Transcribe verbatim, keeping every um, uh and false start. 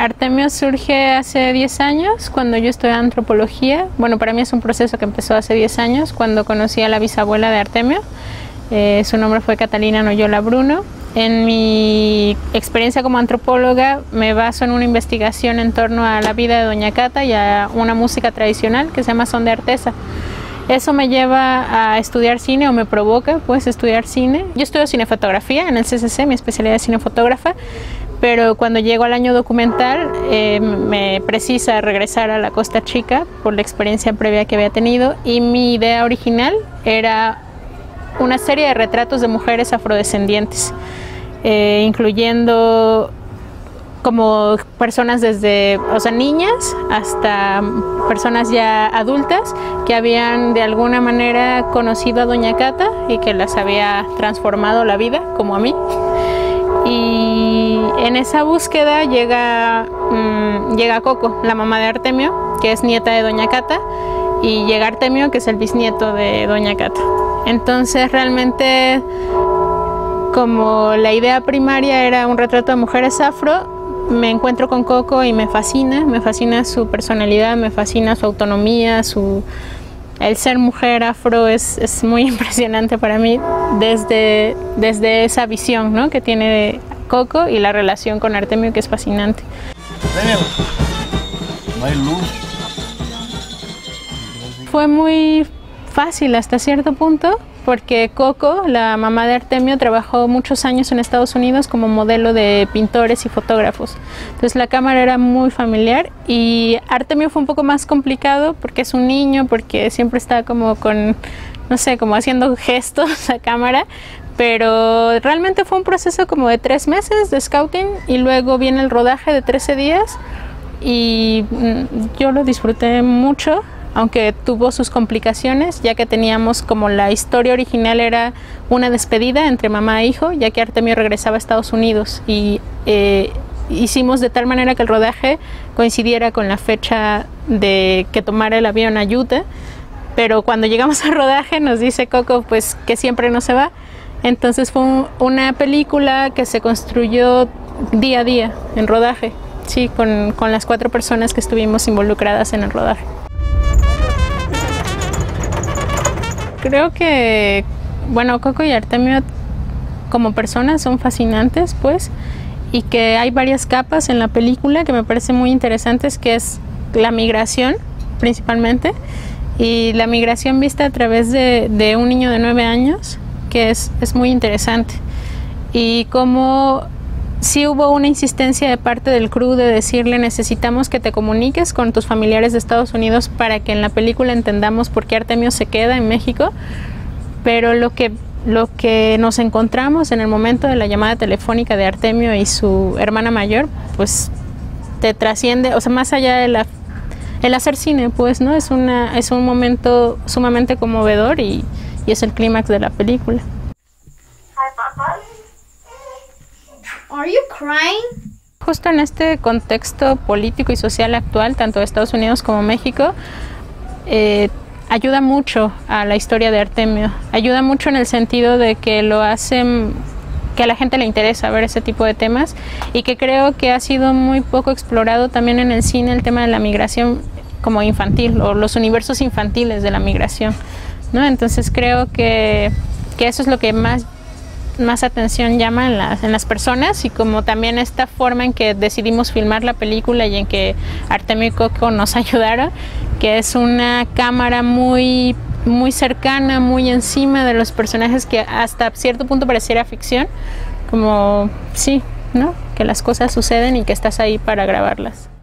Artemio surge hace diez años cuando yo estudié antropología. Bueno, para mí es un proceso que empezó hace diez años cuando conocí a la bisabuela de Artemio. Eh, su nombre fue Catalina Noyola Bruno. En mi experiencia como antropóloga me baso en una investigación en torno a la vida de Doña Cata y a una música tradicional que se llama Son de Artesa. Eso me lleva a estudiar cine, o me provoca pues estudiar cine. Yo estudio cinefotografía en el C C C, mi especialidad es cinefotógrafa, pero cuando llego al año documental eh, me precisa regresar a la Costa Chica por la experiencia previa que había tenido, y mi idea original era una serie de retratos de mujeres afrodescendientes, eh, incluyendo como personas desde, o sea, niñas hasta personas ya adultas que habían de alguna manera conocido a Doña Cata y que las había transformado la vida, como a mí. Y en esa búsqueda llega, mmm, llega Coco, la mamá de Artemio, que es nieta de Doña Cata, y llega Artemio, que es el bisnieto de Doña Cata. Entonces realmente como la idea primaria era un retrato de mujeres afro, me encuentro con Coco y me fascina, me fascina su personalidad, me fascina su autonomía, su... el ser mujer afro es, es muy impresionante para mí desde, desde esa visión, ¿no?, que tiene Coco, y la relación con Artemio, que es fascinante. No hay luz. Fue muy fácil hasta cierto punto, porque Coco, la mamá de Artemio, trabajó muchos años en Estados Unidos como modelo de pintores y fotógrafos. Entonces la cámara era muy familiar, y Artemio fue un poco más complicado porque es un niño, porque siempre está como con, no sé, como haciendo gestos a cámara, pero realmente fue un proceso como de tres meses de scouting, y luego viene el rodaje de trece días, y yo lo disfruté mucho, aunque tuvo sus complicaciones, ya que teníamos como la historia original era una despedida entre mamá e hijo, ya que Artemio regresaba a Estados Unidos, y eh, hicimos de tal manera que el rodaje coincidiera con la fecha de que tomara el avión a Utah, pero cuando llegamos al rodaje nos dice Coco pues que siempre no se va. Entonces fue un, una película que se construyó día a día en rodaje, sí, con, con las cuatro personas que estuvimos involucradas en el rodaje. Creo que, bueno, Coco y Artemio como personas son fascinantes, pues, y que hay varias capas en la película que me parecen muy interesantes, que es la migración, principalmente, y la migración vista a través de, de un niño de nueve años, que es, es muy interesante. Y cómo sí hubo una insistencia de parte del crew de decirle: necesitamos que te comuniques con tus familiares de Estados Unidos para que en la película entendamos por qué Artemio se queda en México. Pero lo que, lo que nos encontramos en el momento de la llamada telefónica de Artemio y su hermana mayor, pues te trasciende, o sea, más allá de la, el hacer cine, pues, ¿no? Es, una, es un momento sumamente conmovedor, y, y es el clímax de la película. Are you crying? Justo en este contexto político y social actual, tanto de Estados Unidos como México, eh, ayuda mucho a la historia de Artemio. Ayuda mucho en el sentido de que lo hacen, que a la gente le interesa ver ese tipo de temas, y que creo que ha sido muy poco explorado también en el cine el tema de la migración como infantil, o los universos infantiles de la migración, ¿no? Entonces creo que, que eso es lo que más... más atención llama en las, en las personas, y como también esta forma en que decidimos filmar la película y en que Artemio y Coco nos ayudaron, que es una cámara muy, muy cercana, muy encima de los personajes, que hasta cierto punto pareciera ficción, como sí, ¿no?, que las cosas suceden y que estás ahí para grabarlas.